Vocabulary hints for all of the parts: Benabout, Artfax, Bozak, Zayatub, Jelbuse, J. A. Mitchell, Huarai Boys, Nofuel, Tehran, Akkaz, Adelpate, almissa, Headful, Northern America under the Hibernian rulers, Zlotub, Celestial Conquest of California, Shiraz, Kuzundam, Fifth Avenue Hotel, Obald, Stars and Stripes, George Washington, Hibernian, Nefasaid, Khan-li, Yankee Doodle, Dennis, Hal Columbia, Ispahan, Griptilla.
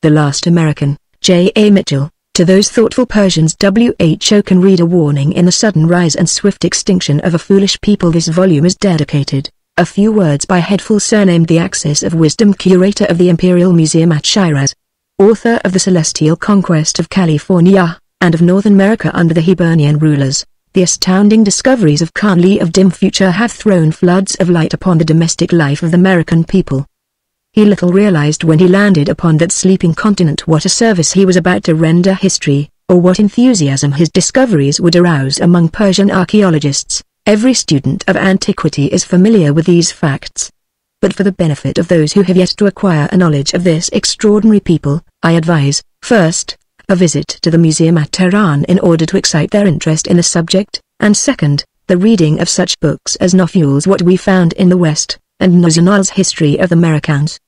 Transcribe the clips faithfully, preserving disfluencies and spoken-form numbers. the last American, J. A. Mitchell. To those thoughtful Persians who can read a warning in the sudden rise and swift extinction of a foolish people, this volume is dedicated. A few words by Headful, surnamed the Axis of Wisdom, curator of the Imperial Museum at Shiraz, author of The Celestial Conquest of California, and of Northern America Under the Hibernian Rulers. The astounding discoveries of Khan-li of dim future have thrown floods of light upon the domestic life of the American people. He little realized when he landed upon that sleeping continent what a service he was about to render history, or what enthusiasm his discoveries would arouse among Persian archaeologists. Every student of antiquity is familiar with these facts. But for the benefit of those who have yet to acquire a knowledge of this extraordinary people, I advise, first, a visit to the museum at Tehran in order to excite their interest in the subject, and second, the reading of such books as Nofuel's What We Found in the West, and Nozdar's History of the Americans.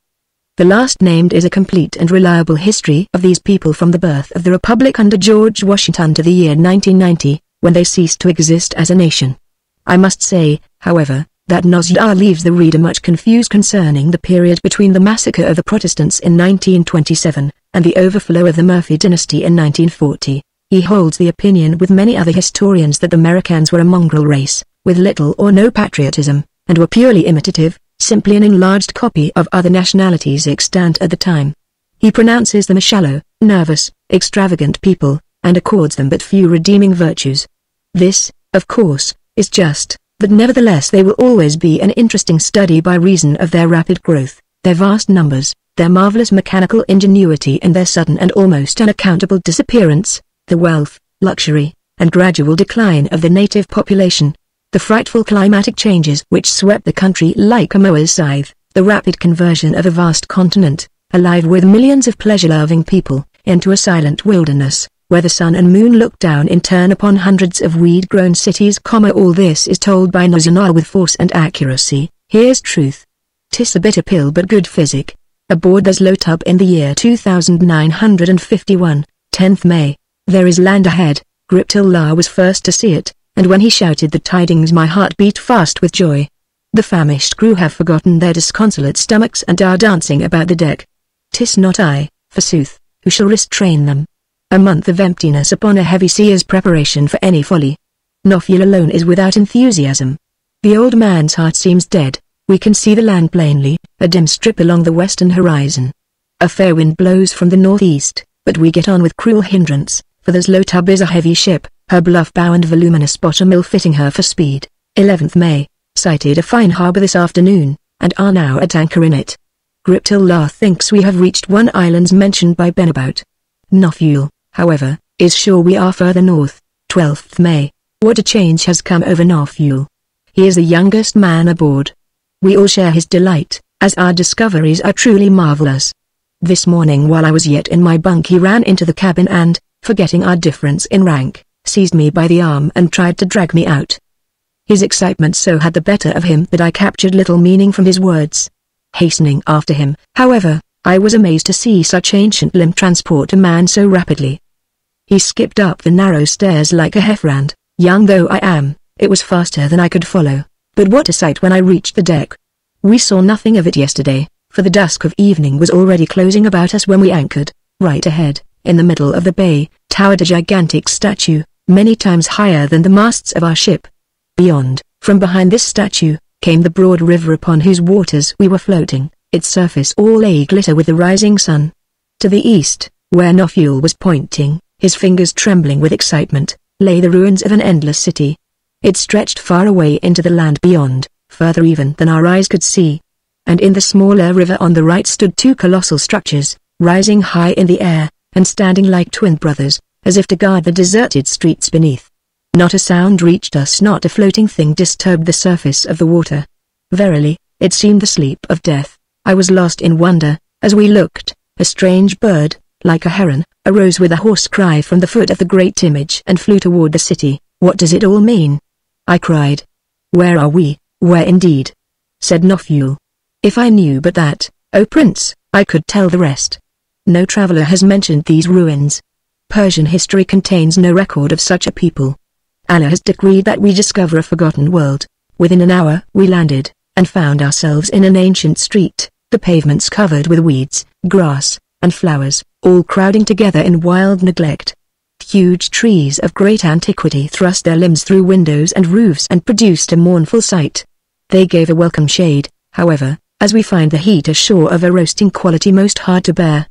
The last named is a complete and reliable history of these people from the birth of the Republic under George Washington to the year nineteen ninety, when they ceased to exist as a nation. I must say, however, that Nozdar leaves the reader much confused concerning the period between the massacre of the Protestants in nineteen twenty-seven, and the overflow of the Murphy dynasty in nineteen forty. He holds the opinion with many other historians that the Americans were a mongrel race, with little or no patriotism, and were purely imitative, simply an enlarged copy of other nationalities extant at the time. He pronounces them a shallow, nervous, extravagant people, and accords them but few redeeming virtues. This, of course, is just, but nevertheless they will always be an interesting study by reason of their rapid growth, their vast numbers, their marvelous mechanical ingenuity, and their sudden and almost unaccountable disappearance, the wealth, luxury, and gradual decline of the native population, the frightful climatic changes which swept the country like a mower's scythe, the rapid conversion of a vast continent, alive with millions of pleasure-loving people, into a silent wilderness, where the sun and moon looked down in turn upon hundreds of weed-grown cities, comma, all this is told by Nozdar with force and accuracy. Here's truth. 'Tis a bitter pill but good physic. Aboard the Zlotub in the year two thousand nine hundred fifty-one, tenth May, there is land ahead. Griptilla was first to see it, and when he shouted the tidings my heart beat fast with joy. The famished crew have forgotten their disconsolate stomachs and are dancing about the deck. 'Tis not I, forsooth, who shall restrain them. A month of emptiness upon a heavy sea is preparation for any folly. Nofuel alone is without enthusiasm. The old man's heart seems dead. We can see the land plainly, a dim strip along the western horizon. A fair wind blows from the northeast, but we get on with cruel hindrance, for the Zlotub is a heavy ship, her bluff bow and voluminous bottom ill-fitting her for speed. eleventh May, sighted a fine harbour this afternoon, and are now at anchor in it. Griptilla thinks we have reached one island mentioned by Benabout. Nofuel, however, is sure we are further north. twelfth May, what a change has come over Nofuel. He is the youngest man aboard. We all share his delight, as our discoveries are truly marvelous. This morning while I was yet in my bunk he ran into the cabin and, forgetting our difference in rank, seized me by the arm and tried to drag me out. His excitement so had the better of him that I captured little meaning from his words. Hastening after him, however, I was amazed to see such ancient limb transport a man so rapidly. He skipped up the narrow stairs like a heffrand. Young though I am, it was faster than I could follow. But what a sight when I reached the deck! We saw nothing of it yesterday, for the dusk of evening was already closing about us when we anchored. Right ahead, in the middle of the bay, towered a gigantic statue, many times higher than the masts of our ship. Beyond, from behind this statue, came the broad river upon whose waters we were floating, its surface all a-glitter with the rising sun. To the east, where Nofuel was pointing, his fingers trembling with excitement, lay the ruins of an endless city. It stretched far away into the land beyond, further even than our eyes could see. And in the smaller river on the right stood two colossal structures, rising high in the air, and standing like twin brothers, as if to guard the deserted streets beneath. Not a sound reached us, not a floating thing disturbed the surface of the water. Verily, it seemed the sleep of death. I was lost in wonder, as we looked. A strange bird, like a heron, arose with a hoarse cry from the foot of the great image and flew toward the city. What does it all mean? I cried. Where are we? Where indeed? Said Nofuel. If I knew but that, O Prince, I could tell the rest. No traveller has mentioned these ruins. Persian history contains no record of such a people. Allah has decreed that we discover a forgotten world. Within an hour we landed, and found ourselves in an ancient street, the pavements covered with weeds, grass, and flowers, all crowding together in wild neglect. Huge trees of great antiquity thrust their limbs through windows and roofs and produced a mournful sight. They gave a welcome shade, however, as we find the heat ashore of a roasting quality most hard to bear.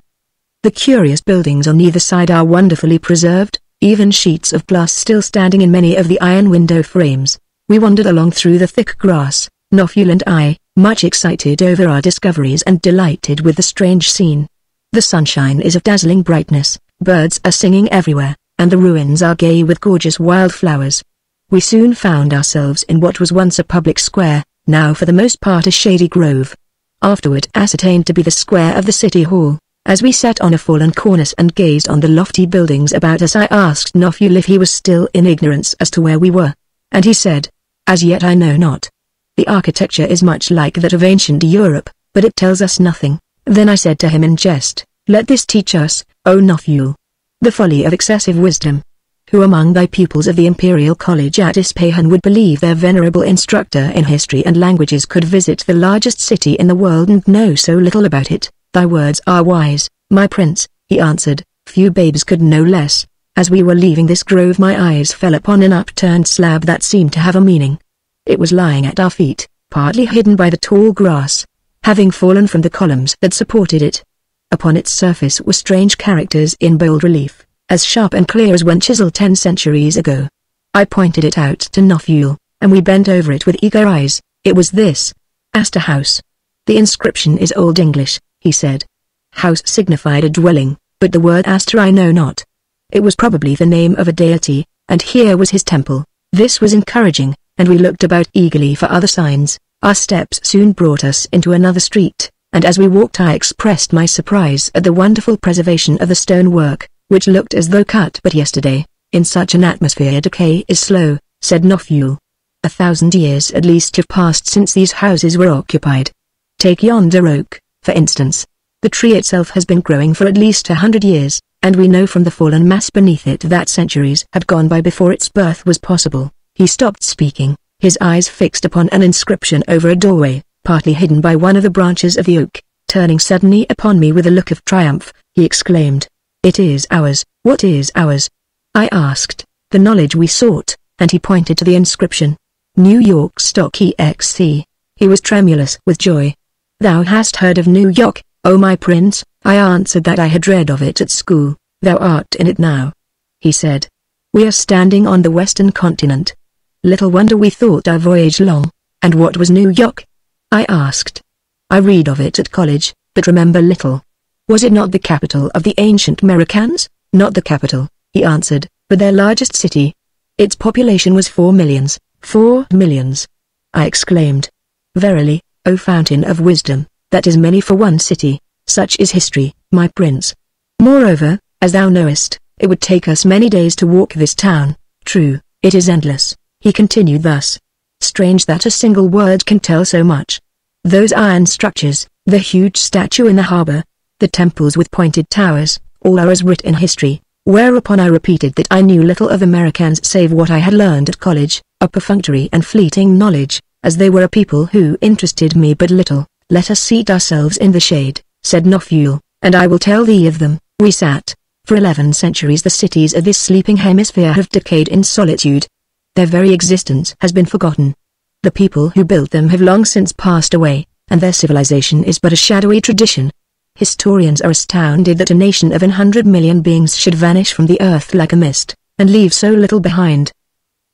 The curious buildings on either side are wonderfully preserved, even sheets of glass still standing in many of the iron window frames. We wandered along through the thick grass, Nofuel and I, much excited over our discoveries and delighted with the strange scene. The sunshine is of dazzling brightness, birds are singing everywhere, and the ruins are gay with gorgeous wildflowers. We soon found ourselves in what was once a public square, now for the most part a shady grove. Afterward ascertained to be the square of the city hall. As we sat on a fallen cornice and gazed on the lofty buildings about us, I asked Nofuel if he was still in ignorance as to where we were. And he said, "As yet I know not. The architecture is much like that of ancient Europe, but it tells us nothing." Then I said to him in jest, "Let this teach us, O Nofuel, the folly of excessive wisdom. Who among thy pupils of the Imperial College at Ispahan would believe their venerable instructor in history and languages could visit the largest city in the world and know so little about it? Thy words are wise, my prince," he answered, "few babes could know less." As we were leaving this grove, my eyes fell upon an upturned slab that seemed to have a meaning. It was lying at our feet, partly hidden by the tall grass, having fallen from the columns that supported it. Upon its surface were strange characters in bold relief, as sharp and clear as when chiseled ten centuries ago. I pointed it out to Nofuel, and we bent over it with eager eyes. It was this: Astor House. The inscription is Old English, he said. House signified a dwelling, but the word Astor I know not. It was probably the name of a deity, and here was his temple. This was encouraging, and we looked about eagerly for other signs. Our steps soon brought us into another street, and as we walked I expressed my surprise at the wonderful preservation of the stonework, which looked as though cut but yesterday. "In such an atmosphere decay is slow," said Nofuel. "A thousand years at least have passed since these houses were occupied. Take yonder oak, for instance. The tree itself has been growing for at least a hundred years, and we know from the fallen mass beneath it that centuries had gone by before its birth was possible." He stopped speaking, his eyes fixed upon an inscription over a doorway, partly hidden by one of the branches of the oak. Turning suddenly upon me with a look of triumph, he exclaimed, "It is ours." "What is ours?" I asked. "The knowledge we sought," and he pointed to the inscription. "New York Stock E X C." He was tremulous with joy. "Thou hast heard of New York, O my prince?" I answered that I had read of it at school. "Thou art in it now," he said. "We are standing on the western continent. Little wonder we thought our voyage long." "And what was New York?" I asked. "I read of it at college, but remember little." "Was it not the capital of the ancient Americans?" "Not the capital," he answered, "but their largest city. Its population was four millions, four millions. I exclaimed, "Verily, O fountain of wisdom, that is many for one city." "Such is history, my prince. Moreover, as thou knowest, it would take us many days to walk this town." "True, it is endless," he continued thus. "Strange that a single word can tell so much. Those iron structures, the huge statue in the harbor, the temples with pointed towers, all are as writ in history." Whereupon I repeated that I knew little of Americans save what I had learned at college, a perfunctory and fleeting knowledge, as they were a people who interested me but little. "Let us seat ourselves in the shade," said Nofuel, "and I will tell thee of them." We sat. For eleven centuries the cities of this sleeping hemisphere have decayed in solitude. Their very existence has been forgotten. The people who built them have long since passed away, and their civilization is but a shadowy tradition. Historians are astounded that a nation of an hundred million beings should vanish from the earth like a mist, and leave so little behind.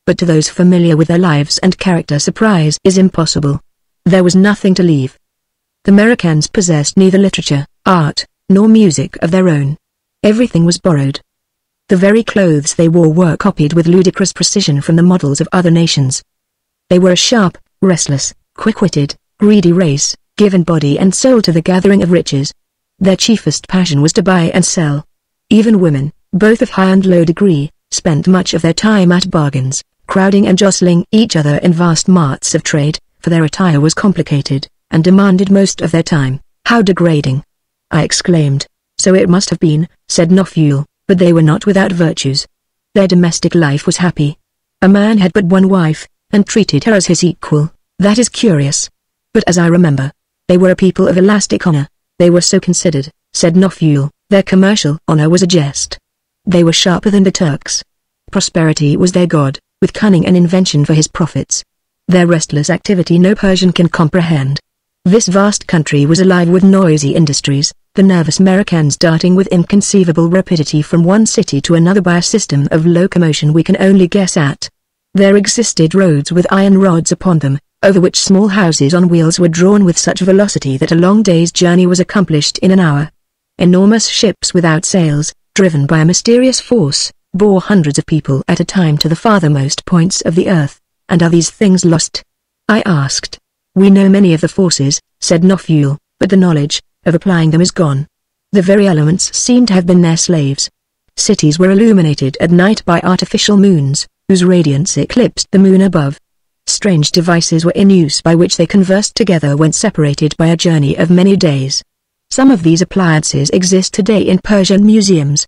But to those familiar with their lives and character, surprise is impossible. There was nothing to leave. The Americans possessed neither literature, art, nor music of their own. Everything was borrowed. The very clothes they wore were copied with ludicrous precision from the models of other nations. They were a sharp, restless, quick-witted, greedy race, given body and soul to the gathering of riches. Their chiefest passion was to buy and sell. Even women, both of high and low degree, spent much of their time at bargains, crowding and jostling each other in vast marts of trade, for their attire was complicated, and demanded most of their time. "How degrading!" I exclaimed. "So it must have been," said Nofuel, "but they were not without virtues. Their domestic life was happy. A man had but one wife, and treated her as his equal. That is curious. But as I remember, they were a people of elastic honor. They were so considered, said Nofuel. Their commercial honor was a jest. They were sharper than the Turks. Prosperity was their god, with cunning and invention for his profits. Their restless activity no Persian can comprehend. This vast country was alive with noisy industries, the nervous Americans darting with inconceivable rapidity from one city to another by a system of locomotion we can only guess at. There existed roads with iron rods upon them, over which small houses on wheels were drawn with such velocity that a long day's journey was accomplished in an hour. Enormous ships without sails, driven by a mysterious force, bore hundreds of people at a time to the farthermost points of the earth. And are these things lost? I asked. We know many of the forces, said Nofuel, but the knowledge of applying them is gone. The very elements seem to have been their slaves. Cities were illuminated at night by artificial moons, whose radiance eclipsed the moon above. Strange devices were in use by which they conversed together when separated by a journey of many days. Some of these appliances exist today in Persian museums.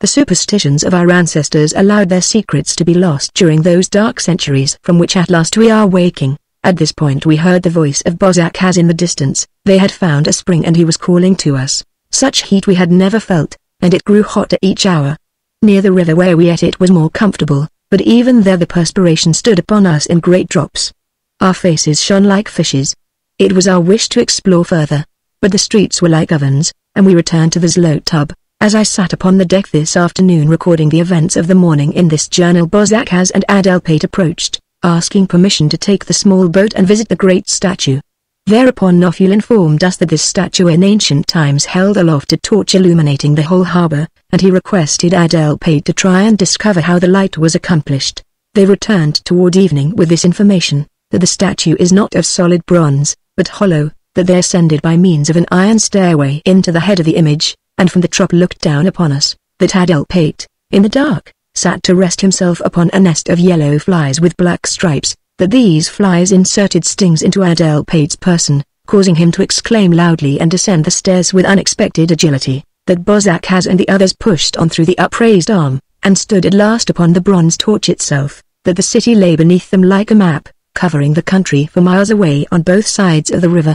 The superstitions of our ancestors allowed their secrets to be lost during those dark centuries from which at last we are waking. At this point we heard the voice of Bozak as in the distance, they had found a spring and he was calling to us. Such heat we had never felt, and it grew hotter each hour. Near the river where we ate it was more comfortable, but even there the perspiration stood upon us in great drops. Our faces shone like fishes. It was our wish to explore further, but the streets were like ovens, and we returned to the Zlotub. As I sat upon the deck this afternoon recording the events of the morning in this journal, Bozak and Adelpate approached, asking permission to take the small boat and visit the great statue. Thereupon Nofuel informed us that this statue in ancient times held aloft a torch illuminating the whole harbor, and he requested Adelpate to try and discover how the light was accomplished. They returned toward evening with this information, that the statue is not of solid bronze, but hollow, that they ascended by means of an iron stairway into the head of the image, and from the top looked down upon us, that Adelpate, in the dark, sat to rest himself upon a nest of yellow flies with black stripes, that these flies inserted stings into Adelpate's person, causing him to exclaim loudly and descend the stairs with unexpected agility, that Bozak and the others pushed on through the upraised arm, and stood at last upon the bronze torch itself, that the city lay beneath them like a map, covering the country for miles away on both sides of the river.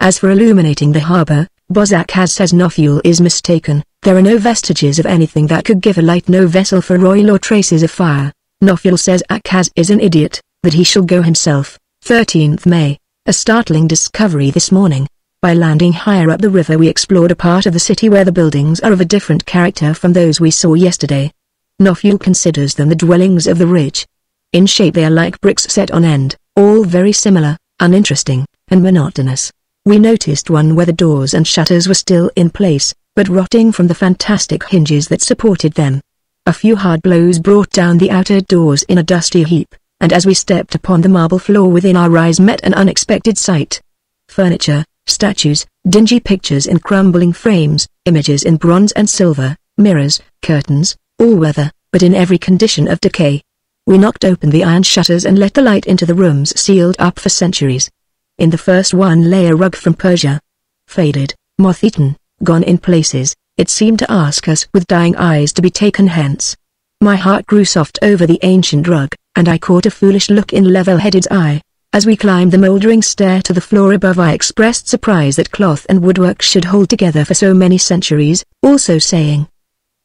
As for illuminating the harbor, Bozak says Nofuel is mistaken. There are no vestiges of anything that could give a light, no vessel for oil or traces of fire. Nofuel says Akkaz is an idiot, that he shall go himself. thirteenth May. A startling discovery this morning. By landing higher up the river we explored a part of the city where the buildings are of a different character from those we saw yesterday. Nofuel considers them the dwellings of the rich. In shape they are like bricks set on end, all very similar, uninteresting, and monotonous. We noticed one where the doors and shutters were still in place, but rotting from the fantastic hinges that supported them. A few hard blows brought down the outer doors in a dusty heap, and as we stepped upon the marble floor within, our eyes met an unexpected sight. Furniture, statues, dingy pictures in crumbling frames, images in bronze and silver, mirrors, curtains, all weather, but in every condition of decay. We knocked open the iron shutters and let the light into the rooms sealed up for centuries. In the first one lay a rug from Persia. Faded, moth-eaten, gone in places, it seemed to ask us with dying eyes to be taken hence. My heart grew soft over the ancient rug, and I caught a foolish look in Level-headed's eye. As we climbed the mouldering stair to the floor above, I expressed surprise that cloth and woodwork should hold together for so many centuries, also saying,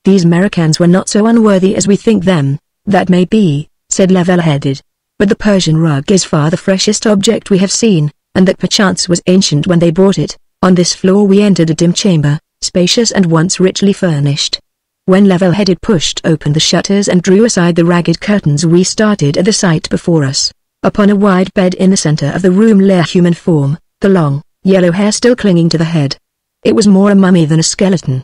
"These Americans were not so unworthy as we think them." "That may be," said Level-headed, "but the Persian rug is far the freshest object we have seen, and that perchance was ancient when they brought it." On this floor we entered a dim chamber, spacious and once richly furnished. When Level-headed pushed open the shutters and drew aside the ragged curtains, we started at the sight before us. Upon a wide bed in the center of the room lay a human form, the long, yellow hair still clinging to the head. It was more a mummy than a skeleton.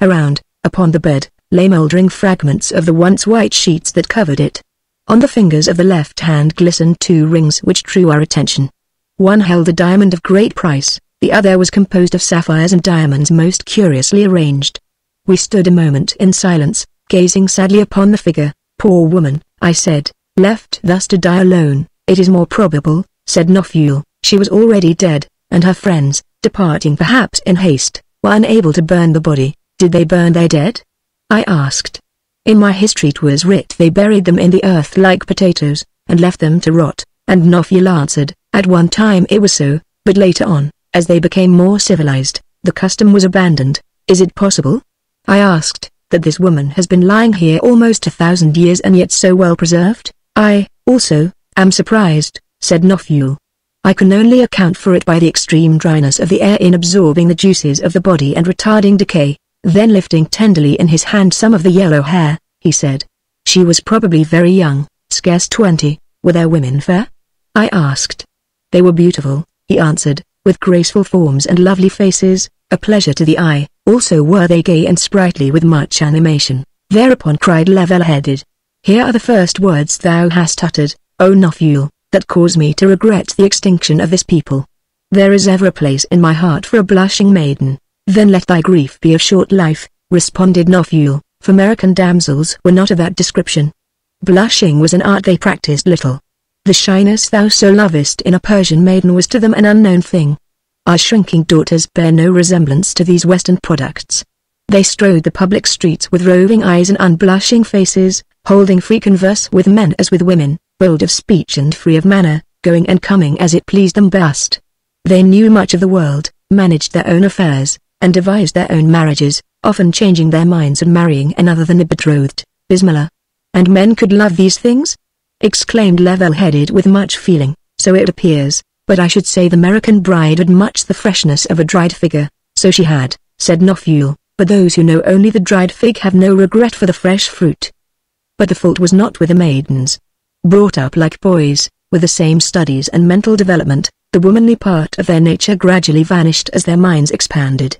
Around, upon the bed, lay mouldering fragments of the once white sheets that covered it. On the fingers of the left hand glistened two rings which drew our attention. One held a diamond of great price. The other was composed of sapphires and diamonds most curiously arranged. We stood a moment in silence, gazing sadly upon the figure. "Poor woman," I said, "left thus to die alone." "It is more probable," said Nofuel, "she was already dead, and her friends, departing perhaps in haste, were unable to burn the body." "Did they burn their dead?" I asked. "In my history 'twas writ they buried them in the earth like potatoes, and left them to rot," and Nofuel answered, "At one time it was so, but later on, as they became more civilized, the custom was abandoned. Is it possible, I asked, that this woman has been lying here almost a thousand years and yet so well preserved? I, also, am surprised, said Nofuel. I can only account for it by the extreme dryness of the air in absorbing the juices of the body and retarding decay. Then lifting tenderly in his hand some of the yellow hair, he said. She was probably very young, scarce twenty. Were their women fair? I asked. They were beautiful, he answered, with graceful forms and lovely faces, a pleasure to the eye. Also were they gay and sprightly with much animation. Thereupon cried Level-headed. Here are the first words thou hast uttered, O Nofuel, that cause me to regret the extinction of this people. There is ever a place in my heart for a blushing maiden. Then let thy grief be of short life, responded Nofuel, for American damsels were not of that description. Blushing was an art they practiced little. The shyness thou so lovest in a Persian maiden was to them an unknown thing. Our shrinking daughters bear no resemblance to these Western products. They strode the public streets with roving eyes and unblushing faces, holding free converse with men as with women, bold of speech and free of manner, going and coming as it pleased them best. They knew much of the world, managed their own affairs, and devised their own marriages, often changing their minds and marrying another than the betrothed, Bismillah. And men could love these things? Exclaimed Level-headed with much feeling. So it appears, but I should say the American bride had much the freshness of a dried figure. So she had, said Nofuel, but those who know only the dried fig have no regret for the fresh fruit. But the fault was not with the maidens. Brought up like boys, with the same studies and mental development, the womanly part of their nature gradually vanished as their minds expanded.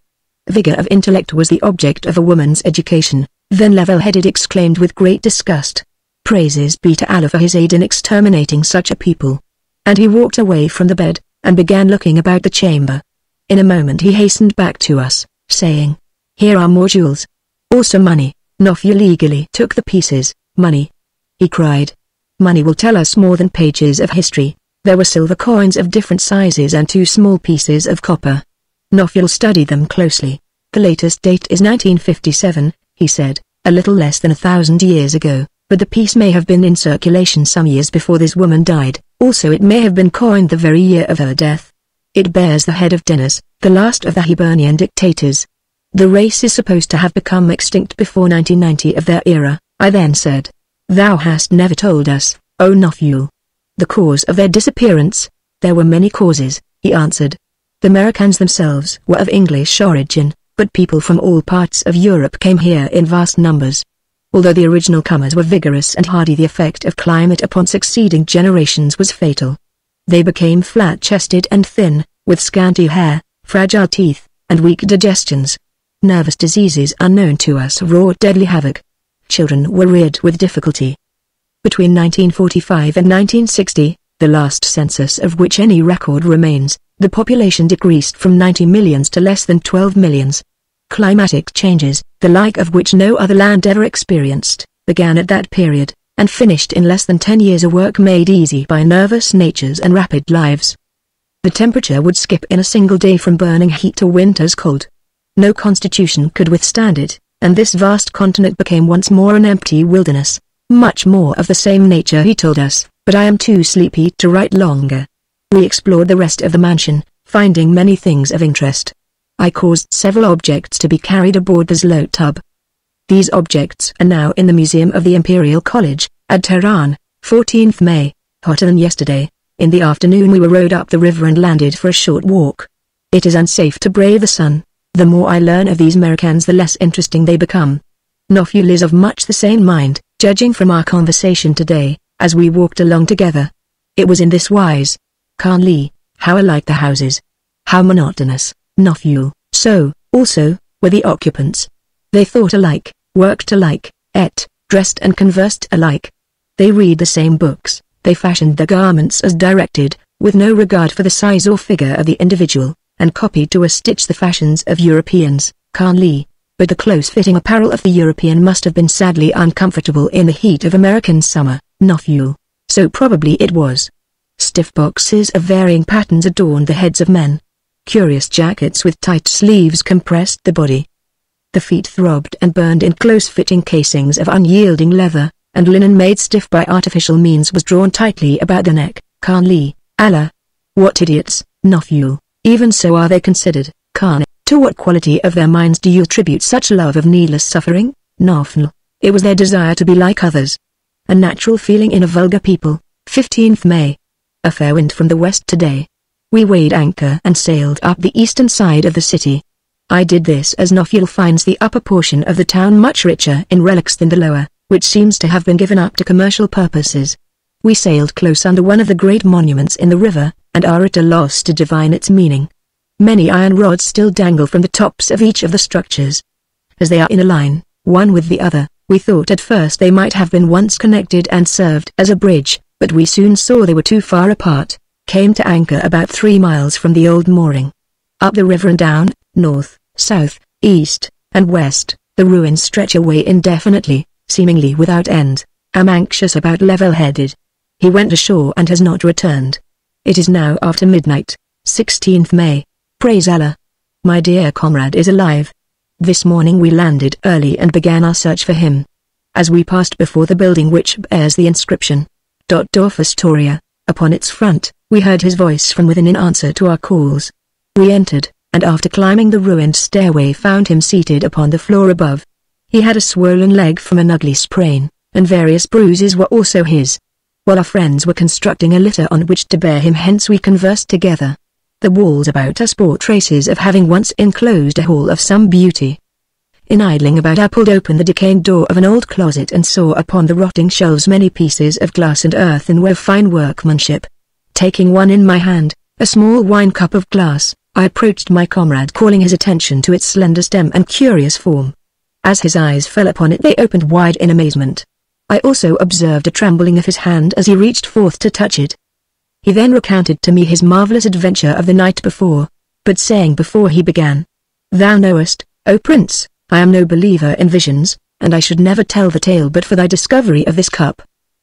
Vigor of intellect was the object of a woman's education. Then Level-headed exclaimed with great disgust, Praises be to Allah for his aid in exterminating such a people. And he walked away from the bed, and began looking about the chamber. In a moment he hastened back to us, saying, Here are more jewels. Also money. Nofuel eagerly took the pieces. Money, he cried. Money will tell us more than pages of history. There were silver coins of different sizes and two small pieces of copper. Nofuel studied them closely. The latest date is nineteen fifty-seven, he said, a little less than a thousand years ago. But the piece may have been in circulation some years before this woman died, also it may have been coined the very year of her death. It bears the head of Dennis, the last of the Hibernian dictators. The race is supposed to have become extinct before nineteen ninety of their era, I then said. Thou hast never told us, O Nofuel, the cause of their disappearance. There were many causes, he answered. The Americans themselves were of English origin, but people from all parts of Europe came here in vast numbers. Although the original comers were vigorous and hardy, the effect of climate upon succeeding generations was fatal. They became flat-chested and thin, with scanty hair, fragile teeth, and weak digestions. Nervous diseases unknown to us wrought deadly havoc. Children were reared with difficulty. Between nineteen forty-five and nineteen sixty, the last census of which any record remains, the population decreased from ninety millions to less than twelve millions. Climatic changes, the like of which no other land ever experienced, began at that period, and finished in less than ten years, a work made easy by nervous natures and rapid lives. The temperature would skip in a single day from burning heat to winter's cold. No constitution could withstand it, and this vast continent became once more an empty wilderness. Much more of the same nature, he told us, but I am too sleepy to write longer. We explored the rest of the mansion, finding many things of interest. I caused several objects to be carried aboard the Zlotub. These objects are now in the Museum of the Imperial College, at Tehran. fourteenth May, hotter than yesterday. In the afternoon we were rowed up the river and landed for a short walk. It is unsafe to brave the sun. The more I learn of these Americans, the less interesting they become. Nofuel is of much the same mind, judging from our conversation today, as we walked along together. It was in this wise. Khan-li, how alike the houses. How monotonous. Nofuel, so, also, were the occupants. They thought alike, worked alike, ate, dressed and conversed alike. They read the same books, they fashioned their garments as directed, with no regard for the size or figure of the individual, and copied to a stitch the fashions of Europeans. Carnley, but the close-fitting apparel of the European must have been sadly uncomfortable in the heat of American summer. Nofuel, so probably it was. Stiff boxes of varying patterns adorned the heads of men. Curious jackets with tight sleeves compressed the body. The feet throbbed and burned in close-fitting casings of unyielding leather, and linen made stiff by artificial means was drawn tightly about the neck. Khan-li, Allah! What idiots, Nofuel, even so are they considered. Khan. To what quality of their minds do you attribute such love of needless suffering? Nofuel. It was their desire to be like others. A natural feeling in a vulgar people. fifteenth May. A fair wind from the west today. We weighed anchor and sailed up the eastern side of the city. I did this as Nofuel finds the upper portion of the town much richer in relics than the lower, which seems to have been given up to commercial purposes. We sailed close under one of the great monuments in the river, and are at a loss to divine its meaning. Many iron rods still dangle from the tops of each of the structures. As they are in a line, one with the other, we thought at first they might have been once connected and served as a bridge, but we soon saw they were too far apart. Came to anchor about three miles from the old mooring. Up the river and down, north, south, east, and west, the ruins stretch away indefinitely, seemingly without end. I'm anxious about Level-headed. He went ashore and has not returned. It is now after midnight, sixteenth May. Praise Allah. My dear comrade is alive. This morning we landed early and began our search for him. As we passed before the building which bears the inscription, Dorf Astoria, upon its front, we heard his voice from within in answer to our calls. We entered, and after climbing the ruined stairway found him seated upon the floor above. He had a swollen leg from an ugly sprain, and various bruises were also his. While our friends were constructing a litter on which to bear him hence we conversed together. The walls about us bore traces of having once enclosed a hall of some beauty. In idling about I pulled open the decaying door of an old closet and saw upon the rotting shelves many pieces of glass and earthenware of fine workmanship. Taking one in my hand, a small wine cup of glass, I approached my comrade calling his attention to its slender stem and curious form. As his eyes fell upon it they opened wide in amazement. I also observed a trembling of his hand as he reached forth to touch it. He then recounted to me his marvelous adventure of the night before, but saying before he began, "Thou knowest, O Prince, I am no believer in visions, and I should never tell the tale but for thy discovery of this cup.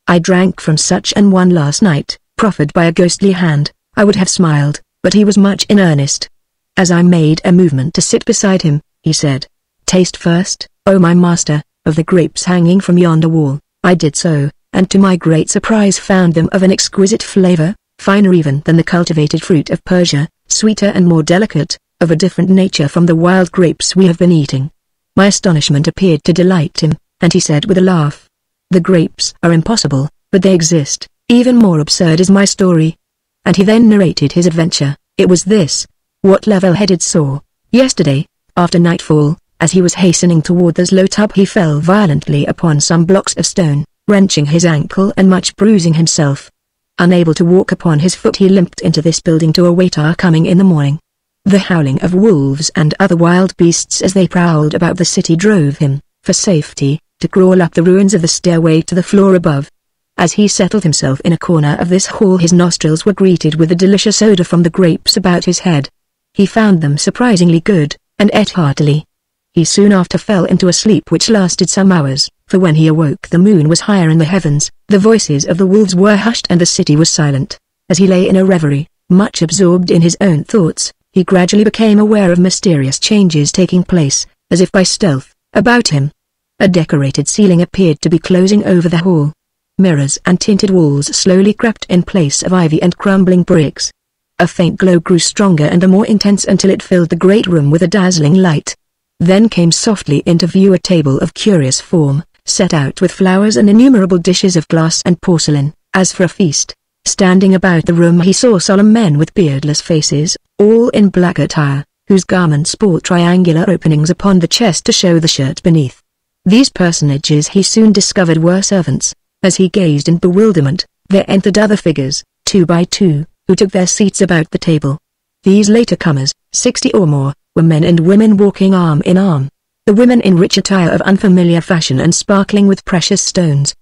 I drank from such an one last night, proffered by a ghostly hand." I would have smiled, but he was much in earnest. As I made a movement to sit beside him, he said, "Taste first, O my master, of the grapes hanging from yonder wall." I did so, and to my great surprise found them of an exquisite flavor, finer even than the cultivated fruit of Persia, sweeter and more delicate, of a different nature from the wild grapes we have been eating. My astonishment appeared to delight him, and he said with a laugh, "The grapes are impossible, but they exist, even more absurd is my story." And he then narrated his adventure. It was this, what Level-headed saw. Yesterday, after nightfall, as he was hastening toward the Zlotub he fell violently upon some blocks of stone, wrenching his ankle and much bruising himself. Unable to walk upon his foot he limped into this building to await our coming in the morning. The howling of wolves and other wild beasts as they prowled about the city drove him, for safety, to crawl up the ruins of the stairway to the floor above. As he settled himself in a corner of this hall his nostrils were greeted with a delicious odor from the grapes about his head. He found them surprisingly good, and ate heartily. He soon after fell into a sleep which lasted some hours, for when he awoke the moon was higher in the heavens, the voices of the wolves were hushed and the city was silent. As he lay in a reverie, much absorbed in his own thoughts, he gradually became aware of mysterious changes taking place, as if by stealth, about him. A decorated ceiling appeared to be closing over the hall. Mirrors and tinted walls slowly crept in place of ivy and crumbling bricks. A faint glow grew stronger and more intense until it filled the great room with a dazzling light. Then came softly into view a table of curious form, set out with flowers and innumerable dishes of glass and porcelain, as for a feast. Standing about the room he saw solemn men with beardless faces, all in black attire, whose garments bore triangular openings upon the chest to show the shirt beneath. These personages he soon discovered were servants. As he gazed in bewilderment, there entered other figures, two by two, who took their seats about the table. These later comers, sixty or more, were men and women walking arm in arm, the women in rich attire of unfamiliar fashion and sparkling with precious stones.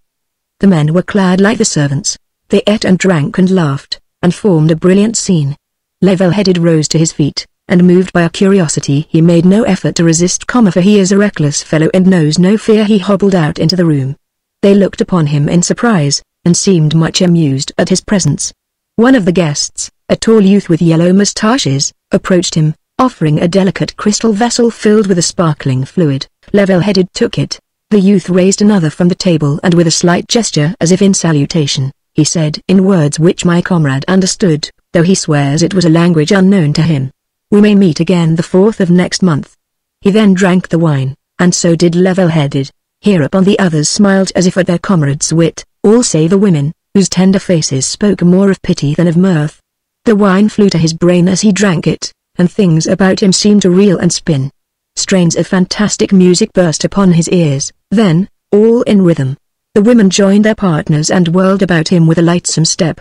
The men were clad like the servants, they ate and drank and laughed, and formed a brilliant scene. Level-headed rose to his feet, and moved by a curiosity he made no effort to resist, for he is a reckless fellow and knows no fear he hobbled out into the room. They looked upon him in surprise, and seemed much amused at his presence. One of the guests, a tall youth with yellow moustaches, approached him, offering a delicate crystal vessel filled with a sparkling fluid. Level-headed took it. The youth raised another from the table and with a slight gesture as if in salutation, he said in words which my comrade understood, though he swears it was a language unknown to him, We may meet again the fourth of next month. He then drank the wine, and so did Level-headed. Hereupon the others smiled as if at their comrade's wit, all save the women, whose tender faces spoke more of pity than of mirth. The wine flew to his brain as he drank it, and things about him seemed to reel and spin. Strains of fantastic music burst upon his ears, then, all in rhythm. The women joined their partners and whirled about him with a lightsome step.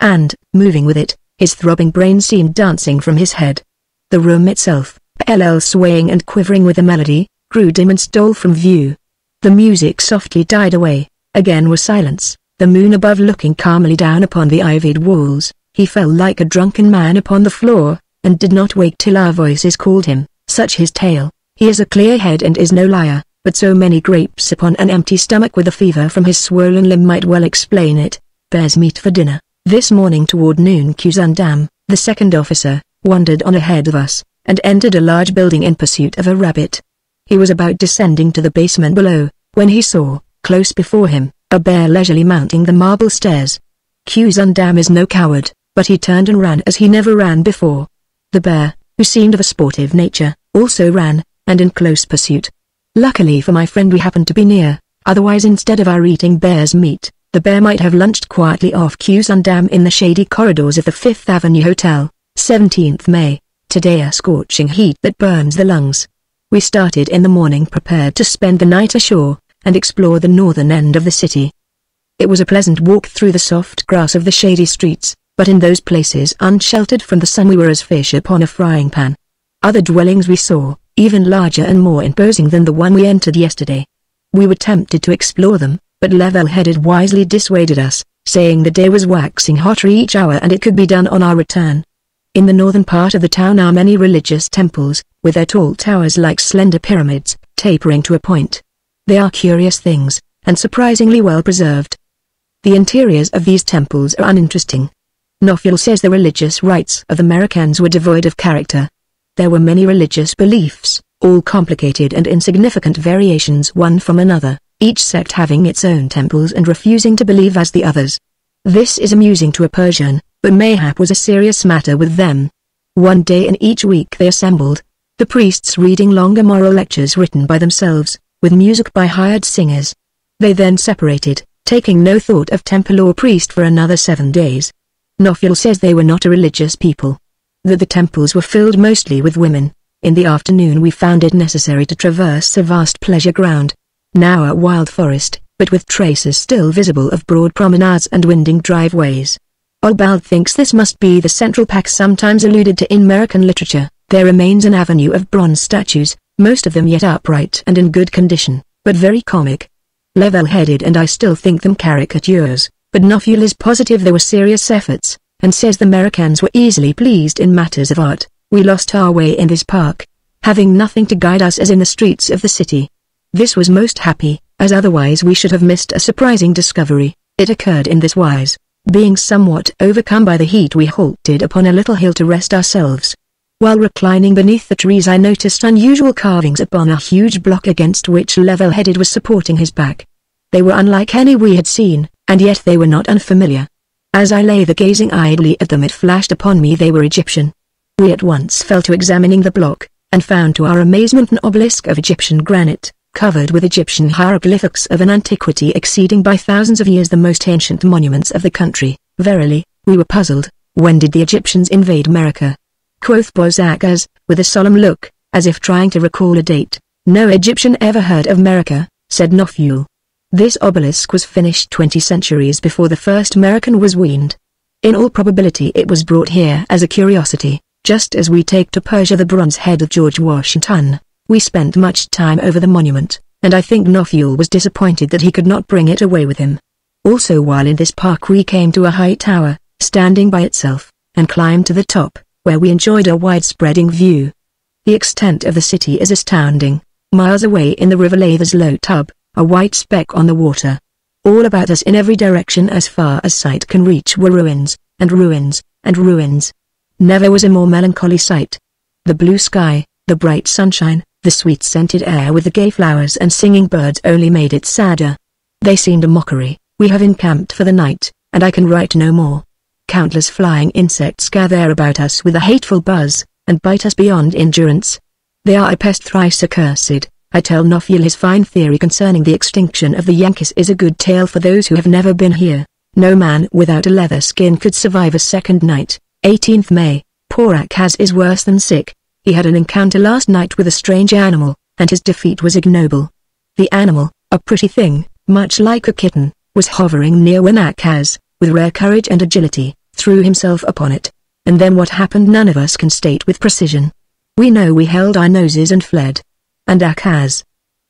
And, moving with it, his throbbing brain seemed dancing from his head. The room itself, pale swaying and quivering with the melody, grew dim and stole from view. The music softly died away, again was silence, the moon above looking calmly down upon the ivied walls. He fell like a drunken man upon the floor, and did not wake till our voices called him, such his tale. He is a clear head and is no liar, but so many grapes upon an empty stomach with a fever from his swollen limb might well explain it. Bears meat for dinner. This morning toward noon Kuzundam, the second officer, wandered on ahead of us, and entered a large building in pursuit of a rabbit. He was about descending to the basement below, when he saw, close before him, a bear leisurely mounting the marble stairs. Kuzundam is no coward, but he turned and ran as he never ran before. The bear, who seemed of a sportive nature, also ran, and in close pursuit. Luckily for my friend we happened to be near, otherwise instead of our eating bear's meat, the bear might have lunched quietly off Kuzundam in the shady corridors of the Fifth Avenue Hotel, seventeenth May, today a scorching heat that burns the lungs. We started in the morning prepared to spend the night ashore, and explore the northern end of the city. It was a pleasant walk through the soft grass of the shady streets, but in those places unsheltered from the sun we were as fish upon a frying pan. Other dwellings we saw, even larger and more imposing than the one we entered yesterday. We were tempted to explore them, but Level-headed wisely dissuaded us, saying the day was waxing hotter each hour and it could be done on our return. In the northern part of the town are many religious temples, with their tall towers like slender pyramids, tapering to a point. They are curious things, and surprisingly well preserved. The interiors of these temples are uninteresting. Nofuel says the religious rites of the Americans were devoid of character. There were many religious beliefs, all complicated and insignificant variations one from another, each sect having its own temples and refusing to believe as the others. This is amusing to a Persian, but mayhap was a serious matter with them. One day in each week they assembled, the priests reading longer moral lectures written by themselves, with music by hired singers. They then separated, taking no thought of temple or priest for another seven days. Nofuel says they were not a religious people. That the temples were filled mostly with women. In the afternoon we found it necessary to traverse a vast pleasure ground, now a wild forest, but with traces still visible of broad promenades and winding driveways. Obald thinks this must be the Central Park sometimes alluded to in American literature. There remains an avenue of bronze statues, most of them yet upright and in good condition, but very comic. Level-headed and I still think them caricatures, but Nofuel is positive there were serious efforts, and says the Americans were easily pleased in matters of art. We lost our way in this park, having nothing to guide us as in the streets of the city. This was most happy, as otherwise we should have missed a surprising discovery. It occurred in this wise. Being somewhat overcome by the heat we halted upon a little hill to rest ourselves. While reclining beneath the trees I noticed unusual carvings upon a huge block against which Level-headed was supporting his back. They were unlike any we had seen, and yet they were not unfamiliar. As I lay there gazing idly at them it flashed upon me they were Egyptian. We at once fell to examining the block, and found to our amazement an obelisk of Egyptian granite, covered with Egyptian hieroglyphics of an antiquity exceeding by thousands of years the most ancient monuments of the country. Verily, we were puzzled. When did the Egyptians invade America? Quoth Bozak, with a solemn look, as if trying to recall a date. No Egyptian ever heard of America, said Nofuel. This obelisk was finished twenty centuries before the first American was weaned. In all probability it was brought here as a curiosity, just as we take to Persia the bronze head of George Washington. We spent much time over the monument, and I think Nofuel was disappointed that he could not bring it away with him. Also while in this park we came to a high tower, standing by itself, and climbed to the top, where we enjoyed a wide-spreading view. The extent of the city is astounding. Miles away in the river lay the Zlotub, a white speck on the water. All about us in every direction as far as sight can reach were ruins, and ruins, and ruins. Never was a more melancholy sight. The blue sky, the bright sunshine, the sweet-scented air with the gay flowers and singing birds only made it sadder. They seemed a mockery. We have encamped for the night, and I can write no more. Countless flying insects gather about us with a hateful buzz, and bite us beyond endurance. They are a pest thrice accursed. I tell Nofuel his fine theory concerning the extinction of the Yankees is a good tale for those who have never been here. No man without a leather skin could survive a second night. eighteenth May, poor Akkaz is worse than sick. He had an encounter last night with a strange animal, and his defeat was ignoble. The animal, a pretty thing, much like a kitten, was hovering near when Akkaz, with rare courage and agility, threw himself upon it. And then what happened none of us can state with precision. We know we held our noses and fled. And Akkaz.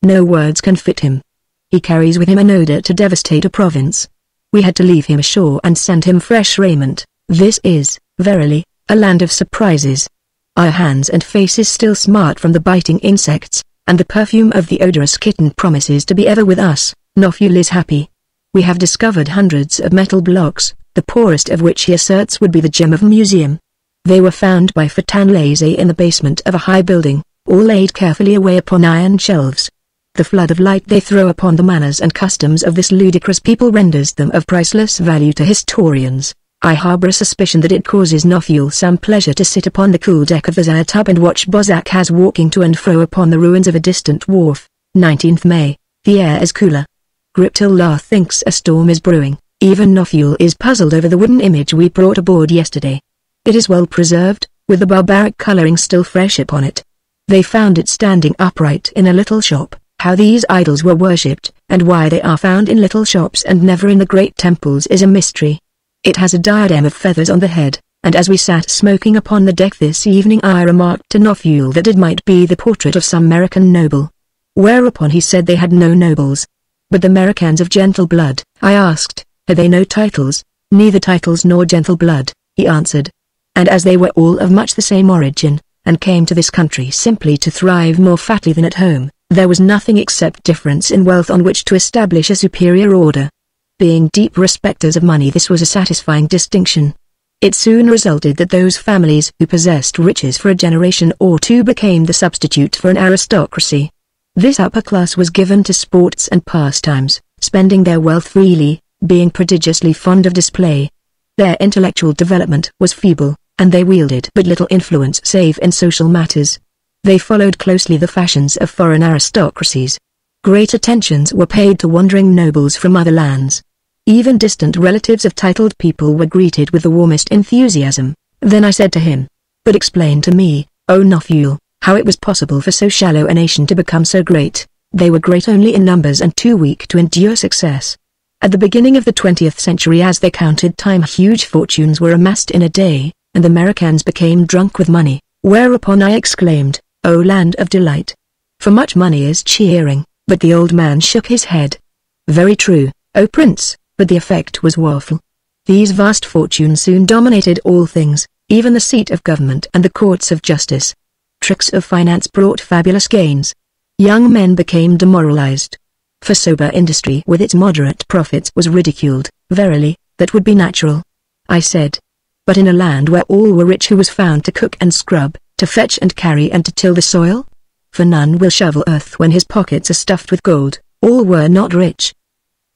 No words can fit him. He carries with him an odor to devastate a province. We had to leave him ashore and send him fresh raiment. This is, verily, a land of surprises. Our hands and faces still smart from the biting insects, and the perfume of the odorous kitten promises to be ever with us. Nofuel is happy. We have discovered hundreds of metal blocks, the poorest of which he asserts would be the gem of a museum. They were found by Fatan Laze in the basement of a high building, all laid carefully away upon iron shelves. The flood of light they throw upon the manners and customs of this ludicrous people renders them of priceless value to historians. I harbor a suspicion that it causes Nofuel some pleasure to sit upon the cool deck of the Zayatub and watch Bozak has walking to and fro upon the ruins of a distant wharf. nineteenth May, the air is cooler. Griptilla thinks a storm is brewing. Even Nofuel is puzzled over the wooden image we brought aboard yesterday. It is well preserved, with the barbaric coloring still fresh upon it. They found it standing upright in a little shop. How these idols were worshipped, and why they are found in little shops and never in the great temples is a mystery. It has a diadem of feathers on the head, and as we sat smoking upon the deck this evening I remarked to Nofuel that it might be the portrait of some American noble. Whereupon he said they had no nobles, but the Americans of gentle blood. I asked, had they no titles? Neither titles nor gentle blood, he answered. And as they were all of much the same origin, and came to this country simply to thrive more fatly than at home, there was nothing except difference in wealth on which to establish a superior order. Being deep respecters of money, this was a satisfying distinction. It soon resulted that those families who possessed riches for a generation or two became the substitute for an aristocracy. This upper class was given to sports and pastimes, spending their wealth freely, being prodigiously fond of display. Their intellectual development was feeble, and they wielded but little influence save in social matters. They followed closely the fashions of foreign aristocracies. Great attentions were paid to wandering nobles from other lands. Even distant relatives of titled people were greeted with the warmest enthusiasm. Then I said to him, "But explain to me, O Nofuel, how it was possible for so shallow a nation to become so great. They were great only in numbers and too weak to endure success. At the beginning of the twentieth century, as they counted time, huge fortunes were amassed in a day, and the Americans became drunk with money." Whereupon I exclaimed, "O land of delight! For much money is cheering." But the old man shook his head. "Very true, O prince, but the effect was woeful. These vast fortunes soon dominated all things, even the seat of government and the courts of justice. Tricks of finance brought fabulous gains. Young men became demoralized. For sober industry with its moderate profits was ridiculed. Verily, that would be natural," I said. "But in a land where all were rich, who was found to cook and scrub, to fetch and carry and to till the soil? For none will shovel earth when his pockets are stuffed with gold." All were not rich.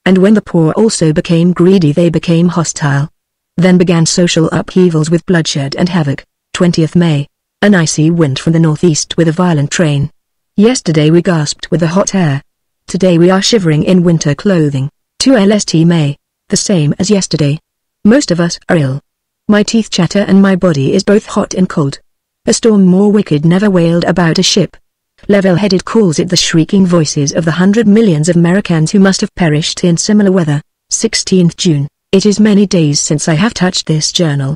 And when the poor also became greedy, they became hostile. Then began social upheavals with bloodshed and havoc. twentieth May. An icy wind from the northeast with a violent rain. Yesterday we gasped with the hot air. Today we are shivering in winter clothing. second May, the same as yesterday. Most of us are ill. My teeth chatter and my body is both hot and cold. A storm more wicked never wailed about a ship. Level-headed calls it the shrieking voices of the hundred millions of Americans who must have perished in similar weather. sixteenth June, it is many days since I have touched this journal.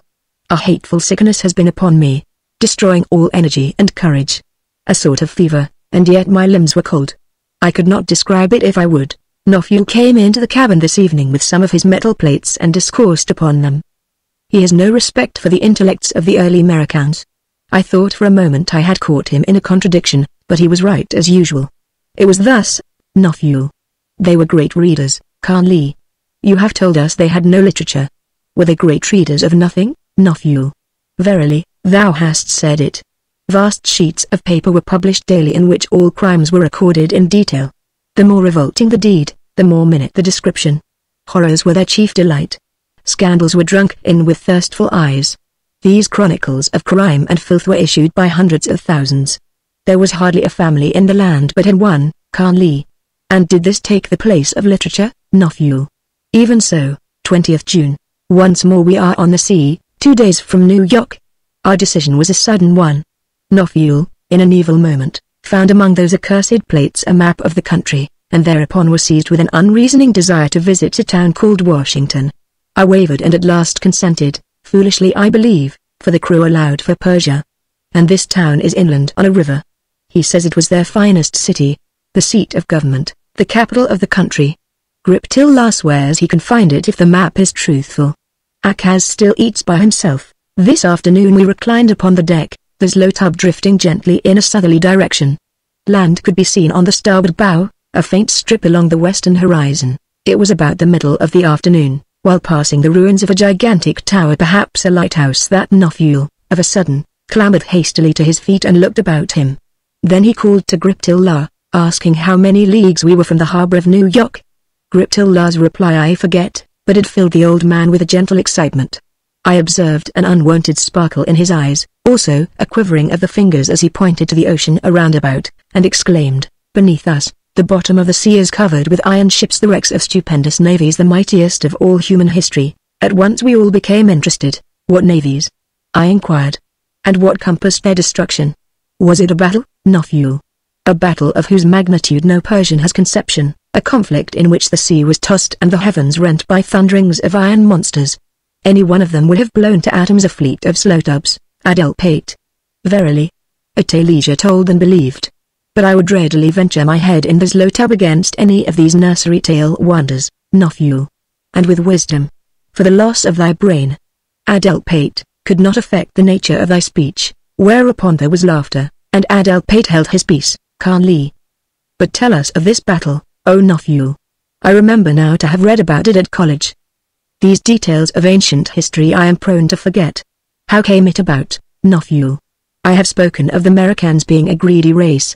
A hateful sickness has been upon me, destroying all energy and courage. A sort of fever, and yet my limbs were cold. I could not describe it if I would. Nofuel came into the cabin this evening with some of his metal plates and discoursed upon them. He has no respect for the intellects of the early Americans. I thought for a moment I had caught him in a contradiction, but he was right as usual. It was thus, Nofuel. "They were great readers, Khan-li. You have told us they had no literature. Were they great readers of nothing, Nofuel? Verily, thou hast said it." Vast sheets of paper were published daily in which all crimes were recorded in detail. The more revolting the deed, the more minute the description. Horrors were their chief delight. Scandals were drunk in with thirstful eyes. These chronicles of crime and filth were issued by hundreds of thousands. There was hardly a family in the land but had one, Khan-li. And did this take the place of literature? Nofuel. Even so, twentieth June. Once more we are on the sea, two days from New York. Our decision was a sudden one. Nofuel, in an evil moment, found among those accursed plates a map of the country, and thereupon was seized with an unreasoning desire to visit a town called Washington. I wavered and at last consented, foolishly I believe, for the crew allowed for Persia. And this town is inland on a river. He says it was their finest city, the seat of government, the capital of the country. Griptilla swears he can find it if the map is truthful. Akkaz still eats by himself. This afternoon we reclined upon the deck, the Zlotub drifting gently in a southerly direction. Land could be seen on the starboard bow, a faint strip along the western horizon. It was about the middle of the afternoon, while passing the ruins of a gigantic tower, perhaps a lighthouse, that Nofuel, of a sudden, clambered hastily to his feet and looked about him. Then he called to Griptilla, asking how many leagues we were from the harbor of New York. Griptilla's reply I forget, but it filled the old man with a gentle excitement. I observed an unwonted sparkle in his eyes, also a quivering of the fingers as he pointed to the ocean around about, and exclaimed, "Beneath us, the bottom of the sea is covered with iron ships, the wrecks of stupendous navies, the mightiest of all human history." At once we all became interested. What navies? I inquired. And what compassed their destruction? Was it a battle? Nofuel. A battle of whose magnitude no Persian has conception, a conflict in which the sea was tossed and the heavens rent by thunderings of iron monsters. Any one of them would have blown to atoms a fleet of Zlotubs, Adelpate. Verily, a tale easier told than believed. But I would readily venture my head in the Zlotub against any of these nursery tale wonders, Nofuel. And with wisdom. For the loss of thy brain, Adelpate, could not affect the nature of thy speech. Whereupon there was laughter, and Adelpate held his peace. Carnley. But tell us of this battle, O Nofuel. I remember now to have read about it at college. These details of ancient history I am prone to forget. How came it about, Nofuel? I have spoken of the Americans being a greedy race.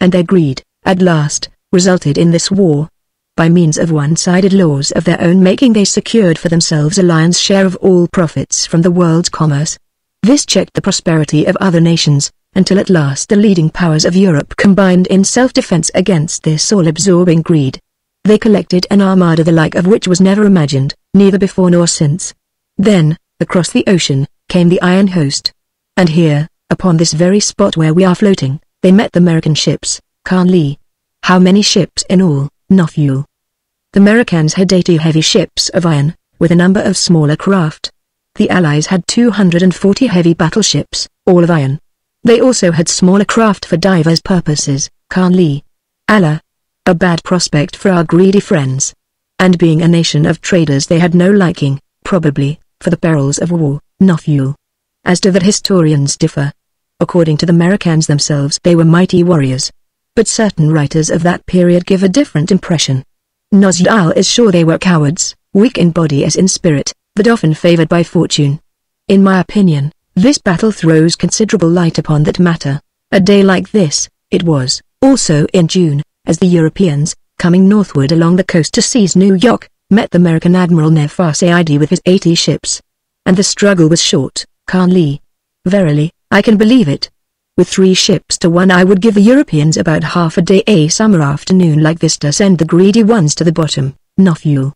And their greed, at last, resulted in this war. By means of one-sided laws of their own making, they secured for themselves a lion's share of all profits from the world's commerce. This checked the prosperity of other nations, until at last the leading powers of Europe combined in self-defense against this all-absorbing greed. They collected an armada the like of which was never imagined, neither before nor since. Then, across the ocean, came the Iron Host. And here, upon this very spot where we are floating, they met the American ships, Carnley. How many ships in all? Nofuel. The Americans had eighty heavy ships of iron, with a number of smaller craft. The Allies had two hundred forty heavy battleships, all of iron. They also had smaller craft for divers purposes, Carnley. Allah! A bad prospect for our greedy friends. And being a nation of traders, they had no liking, probably, for the perils of war, Nofuel. As to that, historians differ. According to the Americans themselves, they were mighty warriors. But certain writers of that period give a different impression. Nozdar is sure they were cowards, weak in body as in spirit, but often favored by fortune. In my opinion, this battle throws considerable light upon that matter. A day like this, it was, also in June, as the Europeans, coming northward along the coast to seize New York, met the American Admiral Nefasaid with his eighty ships. And the struggle was short, Carnley. Verily, I can believe it. With three ships to one, I would give the Europeans about half a day a summer afternoon like this to send the greedy ones to the bottom, Nofuel.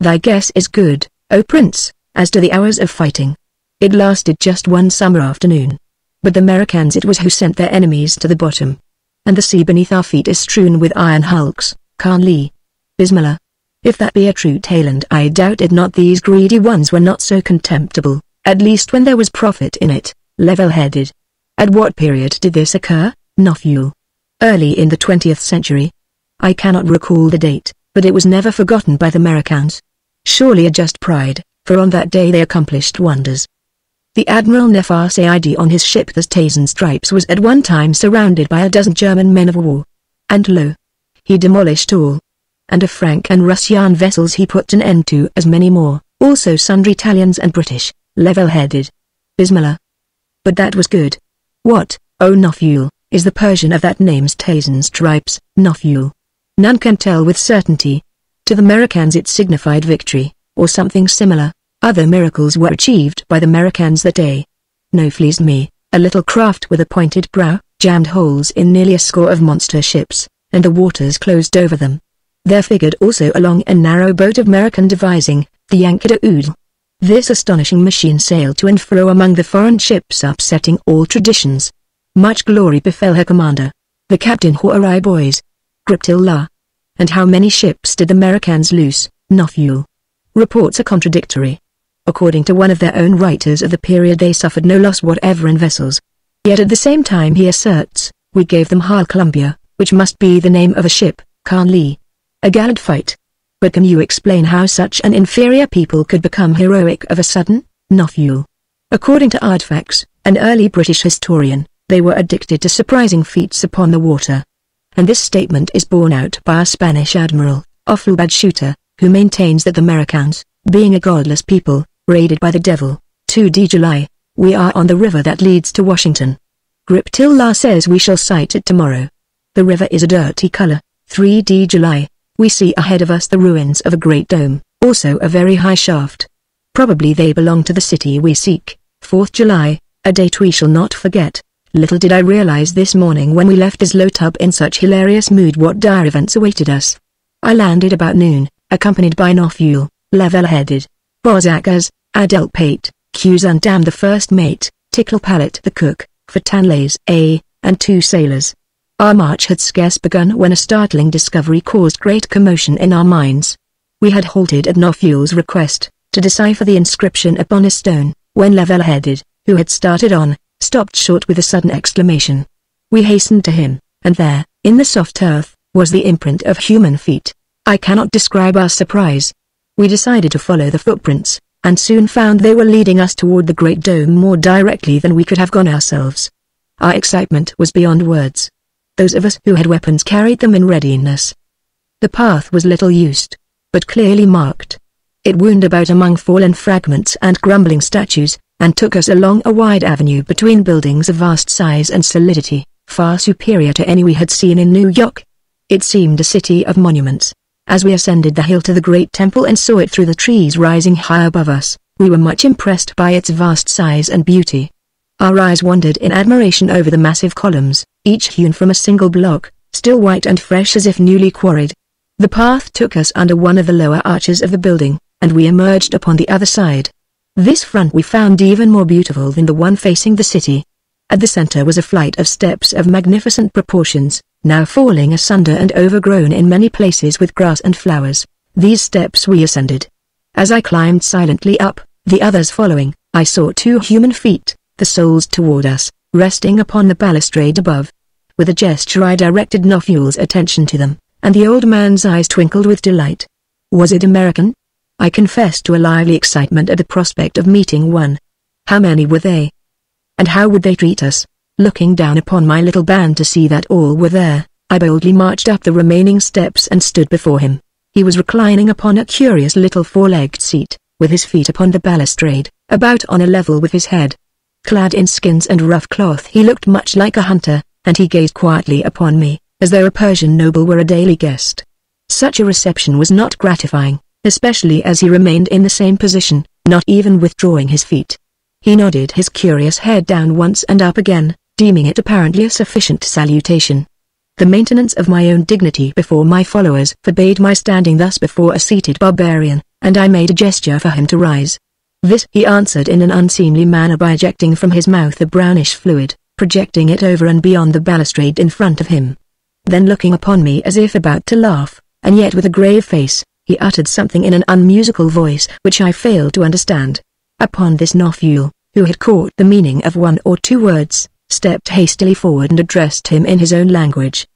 Thy guess is good, O Prince, as to the hours of fighting. It lasted just one summer afternoon. But the Americans it was who sent their enemies to the bottom. And the sea beneath our feet is strewn with iron hulks, Carnley. Bismillah. If that be a true tale, and I doubt it not, these greedy ones were not so contemptible, at least when there was profit in it. Level-headed. At what period did this occur, Nofuel? Early in the twentieth century. I cannot recall the date, but it was never forgotten by the Americans. Surely a just pride, for on that day they accomplished wonders. The Admiral Nefasaid on his ship the Stars and Stripes was at one time surrounded by a dozen German men of war. And lo! He demolished all. And of Frank and Russian vessels he put an end to as many more, also sundry Italians and British. Level-headed. Bismillah. But that was good. What, O Nofuel, is the Persian of that name's Stars and Stripes, Nofuel? None can tell with certainty. To the Americans it signified victory, or something similar. Other miracles were achieved by the Americans that day. Nofu-li's me, a little craft with a pointed prow, jammed holes in nearly a score of monster ships, and the waters closed over them. There figured also along a narrow boat of American devising, the Yankee Doodle. This astonishing machine sailed to and fro among the foreign ships, upsetting all traditions. Much glory befell her commander, the Captain Huarai Boys, Griptilla. And how many ships did Americans lose? Nofuel. Reports are contradictory. According to one of their own writers of the period, they suffered no loss whatever in vessels. Yet at the same time he asserts, we gave them Hal Columbia, which must be the name of a ship, Khan-li. A gallant fight. But can you explain how such an inferior people could become heroic of a sudden? Nofuel. According to Artfax, an early British historian, they were addicted to surprising feats upon the water. And this statement is borne out by a Spanish admiral, Obald Shooter, who maintains that the Americans, being a godless people, were aided by the devil. the second of July, we are on the river that leads to Washington. Griptilla says we shall sight it tomorrow. The river is a dirty color. the third of July, we see ahead of us the ruins of a great dome, also a very high shaft. Probably they belong to the city we seek. the fourth of July, a date we shall not forget. Little did I realize this morning when we left the Zlotub in such hilarious mood what dire events awaited us. I landed about noon, accompanied by Nofuel, Level-headed, Bozak, Akkaz, Adelpate, Kuzundam the first mate, Tickle Pallet the cook, Fatan Laze, A, and two sailors. Our march had scarce begun when a startling discovery caused great commotion in our minds. We had halted at Nofuel's request, to decipher the inscription upon a stone, when Level-headed, who had started on, stopped short with a sudden exclamation. We hastened to him, and there, in the soft earth, was the imprint of human feet. I cannot describe our surprise. We decided to follow the footprints, and soon found they were leading us toward the great dome more directly than we could have gone ourselves. Our excitement was beyond words. Those of us who had weapons carried them in readiness. The path was little used, but clearly marked. It wound about among fallen fragments and grumbling statues, and took us along a wide avenue between buildings of vast size and solidity, far superior to any we had seen in New York. It seemed a city of monuments. As we ascended the hill to the great temple and saw it through the trees rising high above us, we were much impressed by its vast size and beauty. Our eyes wandered in admiration over the massive columns, each hewn from a single block, still white and fresh as if newly quarried. The path took us under one of the lower arches of the building, and we emerged upon the other side. This front we found even more beautiful than the one facing the city. At the center was a flight of steps of magnificent proportions, now falling asunder and overgrown in many places with grass and flowers. These steps we ascended. As I climbed silently up, the others following, I saw two human feet, the soles toward us, resting upon the balustrade above. With a gesture I directed Nofuel's attention to them, and the old man's eyes twinkled with delight. Was it American? I confessed to a lively excitement at the prospect of meeting one. How many were they? And how would they treat us? Looking down upon my little band to see that all were there, I boldly marched up the remaining steps and stood before him. He was reclining upon a curious little four-legged seat, with his feet upon the balustrade, about on a level with his head. Clad in skins and rough cloth, he looked much like a hunter, and he gazed quietly upon me, as though a Persian noble were a daily guest. Such a reception was not gratifying, especially as he remained in the same position, not even withdrawing his feet. He nodded his curious head down once and up again, deeming it apparently a sufficient salutation. The maintenance of my own dignity before my followers forbade my standing thus before a seated barbarian, and I made a gesture for him to rise. This he answered in an unseemly manner by ejecting from his mouth a brownish fluid, projecting it over and beyond the balustrade in front of him. Then looking upon me as if about to laugh, and yet with a grave face, he uttered something in an unmusical voice which I failed to understand. Upon this Nofuel, who had caught the meaning of one or two words, stepped hastily forward and addressed him in his own language.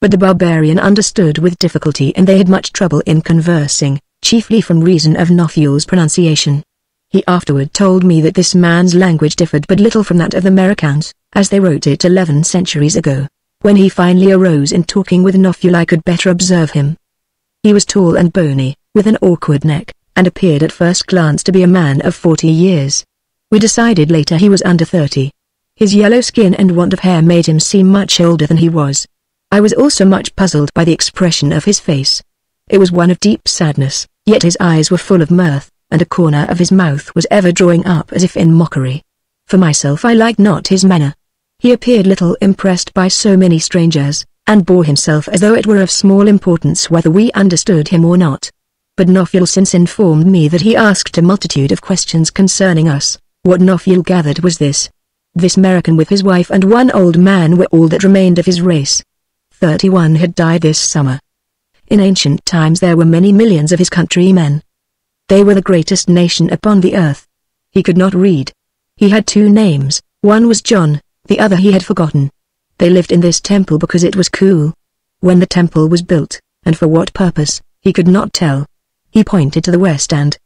But the barbarian understood with difficulty, and they had much trouble in conversing, chiefly from reason of Nofuel's pronunciation. He afterward told me that this man's language differed but little from that of the Americans, as they wrote it eleven centuries ago. When he finally arose in talking with Nofuel, I could better observe him. He was tall and bony, with an awkward neck, and appeared at first glance to be a man of forty years. We decided later he was under thirty. His yellow skin and want of hair made him seem much older than he was. I was also much puzzled by the expression of his face. It was one of deep sadness, yet his eyes were full of mirth, and a corner of his mouth was ever drawing up as if in mockery. For myself I liked not his manner. He appeared little impressed by so many strangers, and bore himself as though it were of small importance whether we understood him or not. But Nofuel since informed me that he asked a multitude of questions concerning us. What Nofuel gathered was this. This American with his wife and one old man were all that remained of his race. thirty-one had died this summer. In ancient times there were many millions of his countrymen. They were the greatest nation upon the earth. He could not read. He had two names, one was John, the other he had forgotten. They lived in this temple because it was cool. When the temple was built, and for what purpose, he could not tell. He pointed to the west and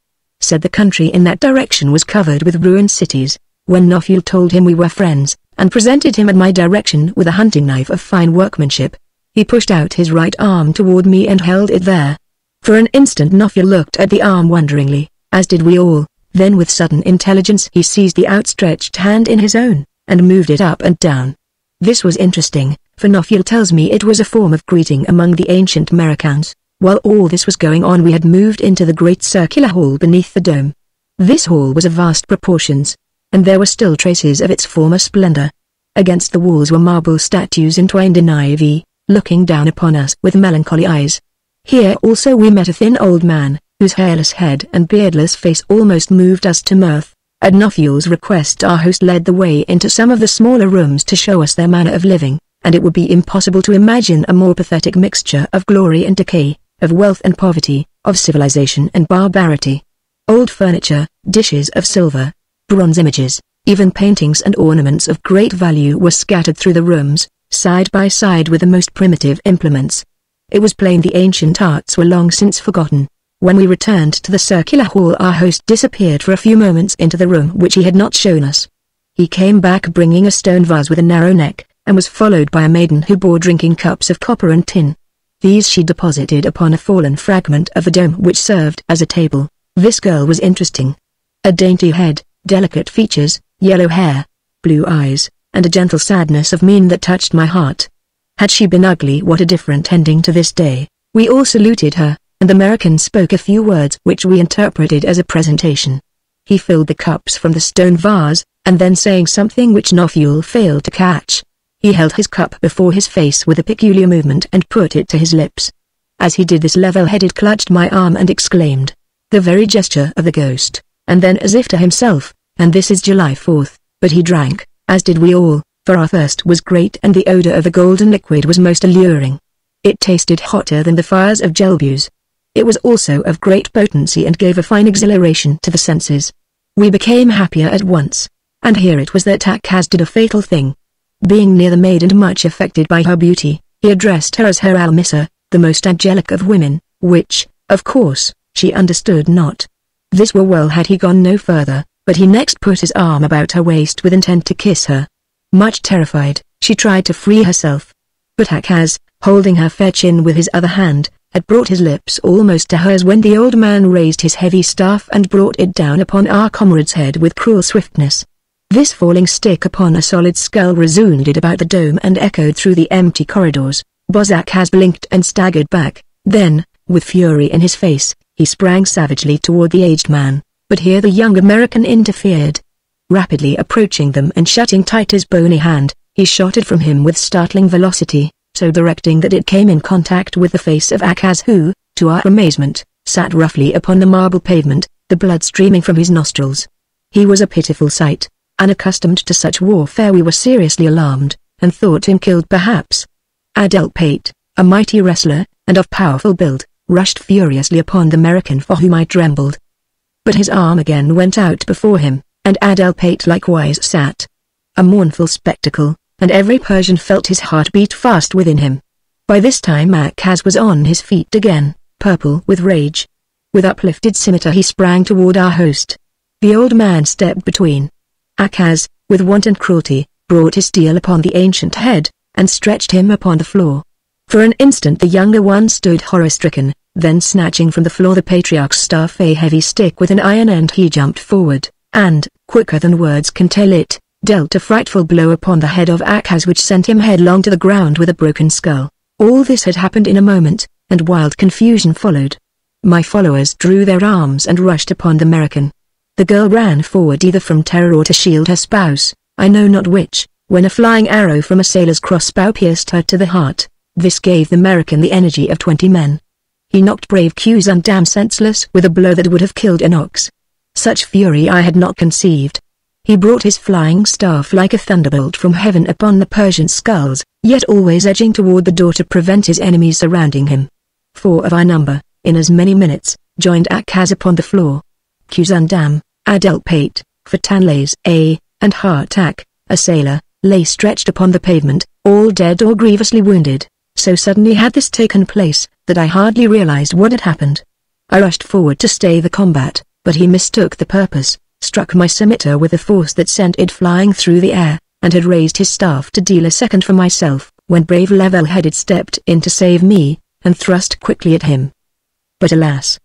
said the country in that direction was covered with ruined cities. When Nofuel told him we were friends, and presented him at my direction with a hunting knife of fine workmanship, he pushed out his right arm toward me and held it there. For an instant Nofuel looked at the arm wonderingly, as did we all, then with sudden intelligence he seized the outstretched hand in his own, and moved it up and down. This was interesting, for Nofuel tells me it was a form of greeting among the ancient Americans. While all this was going on we had moved into the great circular hall beneath the dome. This hall was of vast proportions, and there were still traces of its former splendor. Against the walls were marble statues entwined in ivy, looking down upon us with melancholy eyes. Here also we met a thin old man, whose hairless head and beardless face almost moved us to mirth. At Nofuel's request our host led the way into some of the smaller rooms to show us their manner of living, and it would be impossible to imagine a more pathetic mixture of glory and decay, of wealth and poverty, of civilization and barbarity. Old furniture, dishes of silver, bronze images, even paintings and ornaments of great value were scattered through the rooms, side by side with the most primitive implements. It was plain the ancient arts were long since forgotten. When we returned to the circular hall our host disappeared for a few moments into the room which he had not shown us. He came back bringing a stone vase with a narrow neck, and was followed by a maiden who bore drinking cups of copper and tin. These she deposited upon a fallen fragment of a dome which served as a table. This girl was interesting. A dainty head, delicate features, yellow hair, blue eyes, and a gentle sadness of mien that touched my heart. Had she been ugly, what a different ending to this day. We all saluted her, and the American spoke a few words which we interpreted as a presentation. He filled the cups from the stone vase, and then saying something which Nofuel failed to catch, he held his cup before his face with a peculiar movement and put it to his lips. As he did this, Level-headed clutched my arm and exclaimed, "The very gesture of the ghost," and then as if to himself, "And this is July fourth, but he drank, as did we all, for our thirst was great and the odor of the golden liquid was most alluring. It tasted hotter than the fires of Jelbuse. It was also of great potency and gave a fine exhilaration to the senses. We became happier at once, and here it was that Akkaz did a fatal thing. Being near the maid and much affected by her beauty, he addressed her as her Almissa, the most angelic of women, which, of course, she understood not. This were well had he gone no further, but he next put his arm about her waist with intent to kiss her. Much terrified, she tried to free herself. But Akkaz, holding her fair chin with his other hand, had brought his lips almost to hers when the old man raised his heavy staff and brought it down upon our comrade's head with cruel swiftness. This falling stick upon a solid skull resounded about the dome and echoed through the empty corridors. Bozak has blinked and staggered back, then, with fury in his face, he sprang savagely toward the aged man, but here the young American interfered. Rapidly approaching them and shutting tight his bony hand, he shot it from him with startling velocity, so directing that it came in contact with the face of Akkaz who, to our amazement, sat roughly upon the marble pavement, the blood streaming from his nostrils. He was a pitiful sight. Unaccustomed to such warfare we were seriously alarmed, and thought him killed perhaps. Adelpate, a mighty wrestler, and of powerful build, rushed furiously upon the American for whom I trembled. But his arm again went out before him, and Adelpate likewise sat. A mournful spectacle, and every Persian felt his heart beat fast within him. By this time Akkaz was on his feet again, purple with rage. With uplifted scimitar he sprang toward our host. The old man stepped between. Akkaz, with wanton cruelty, brought his steel upon the ancient head, and stretched him upon the floor. For an instant the younger one stood horror-stricken, then snatching from the floor the patriarch's staff, a heavy stick with an iron end, he jumped forward, and, quicker than words can tell it, dealt a frightful blow upon the head of Akkaz which sent him headlong to the ground with a broken skull. All this had happened in a moment, and wild confusion followed. My followers drew their arms and rushed upon the American. The girl ran forward either from terror or to shield her spouse, I know not which, when a flying arrow from a sailor's crossbow pierced her to the heart. This gave the American the energy of twenty men. He knocked brave Kuzundam senseless with a blow that would have killed an ox. Such fury I had not conceived. He brought his flying staff like a thunderbolt from heaven upon the Persian skulls, yet always edging toward the door to prevent his enemies surrounding him. Four of our number, in as many minutes, joined Akkaz upon the floor. Kuzundam, Adelpate, Fatan Laze, A, and Hartak, a sailor, lay stretched upon the pavement, all dead or grievously wounded. So suddenly had this taken place, that I hardly realized what had happened. I rushed forward to stay the combat, but he mistook the purpose, struck my scimitar with a force that sent it flying through the air, and had raised his staff to deal a second for myself, when brave Level-headed stepped in to save me, and thrust quickly at him. But alas!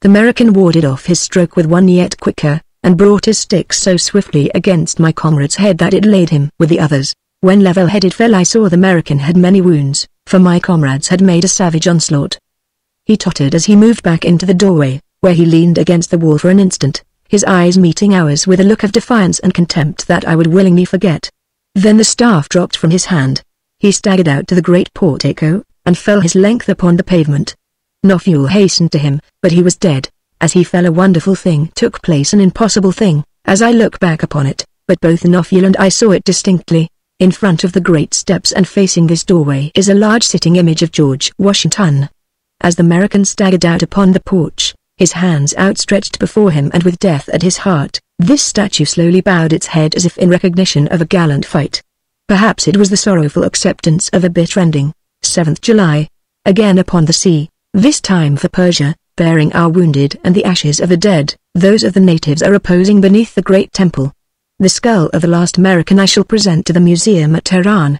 The American warded off his stroke with one yet quicker, and brought his stick so swiftly against my comrade's head that it laid him with the others. When Level-headed fell I saw the American had many wounds, for my comrades had made a savage onslaught. He tottered as he moved back into the doorway, where he leaned against the wall for an instant, his eyes meeting ours with a look of defiance and contempt that I would willingly forget. Then the staff dropped from his hand. He staggered out to the great portico, and fell his length upon the pavement. Nofuel hastened to him, but he was dead. As he fell a wonderful thing took place, an impossible thing, as I look back upon it, but both Nofuel and I saw it distinctly. In front of the great steps and facing this doorway is a large sitting image of George Washington. As the American staggered out upon the porch, his hands outstretched before him and with death at his heart, this statue slowly bowed its head as if in recognition of a gallant fight. Perhaps it was the sorrowful acceptance of a bitter ending. seventh July. Again upon the sea, this time for Persia, bearing our wounded and the ashes of the dead, those of the natives are reposing beneath the great temple. The skull of the last American I shall present to the museum at Tehran,